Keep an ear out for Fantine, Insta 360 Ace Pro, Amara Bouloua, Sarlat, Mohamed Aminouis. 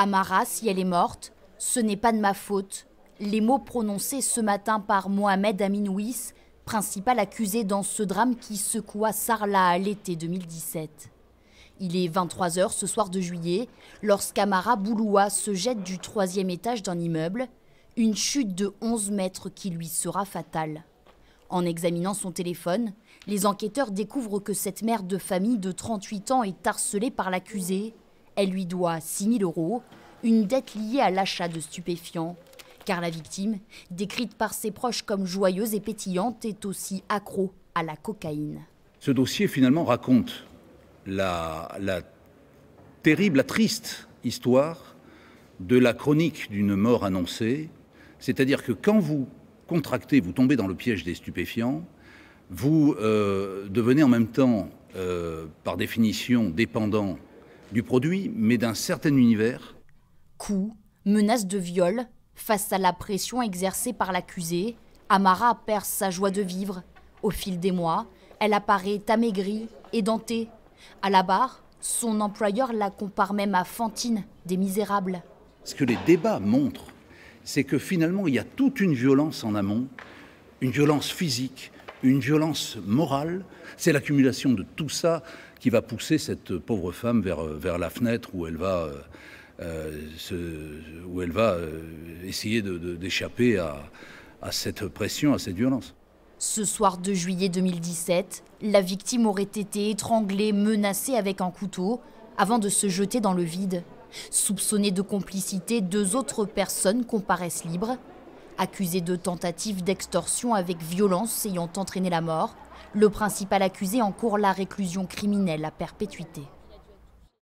Amara, si elle est morte, ce n'est pas de ma faute. Les mots prononcés ce matin par Mohamed Aminouis, principal accusé dans ce drame qui secoua Sarlat à l'été 2017. Il est 23 h ce soir de juillet, lorsqu'Amara Bouloua se jette du 3e étage d'un immeuble, une chute de 11 mètres qui lui sera fatale. En examinant son téléphone, les enquêteurs découvrent que cette mère de famille de 38 ans est harcelée par l'accusé. Elle lui doit 6 000 €, une dette liée à l'achat de stupéfiants. Car la victime, décrite par ses proches comme joyeuse et pétillante, est aussi accro à la cocaïne. Ce dossier finalement raconte la terrible, la triste histoire de la chronique d'une mort annoncée. C'est-à-dire que quand vous contractez, vous tombez dans le piège des stupéfiants, vous devenez en même temps, par définition, dépendant du produit, mais d'un certain univers. Coups, menaces de viol, face à la pression exercée par l'accusé, Amara perd sa joie de vivre. Au fil des mois, elle apparaît amaigrie, édentée. À la barre, son employeur la compare même à Fantine des Misérables. Ce que les débats montrent, c'est que finalement, il y a toute une violence en amont, une violence physique, une violence morale. C'est l'accumulation de tout ça qui va pousser cette pauvre femme vers la fenêtre où elle va, essayer d'échapper à cette pression, à cette violence. Ce soir de juillet 2017, la victime aurait été étranglée, menacée avec un couteau, avant de se jeter dans le vide. Soupçonnées de complicité, 2 autres personnes comparaissent libres. Accusé de tentative d'extorsion avec violence ayant entraîné la mort, le principal accusé encourt la réclusion criminelle à perpétuité.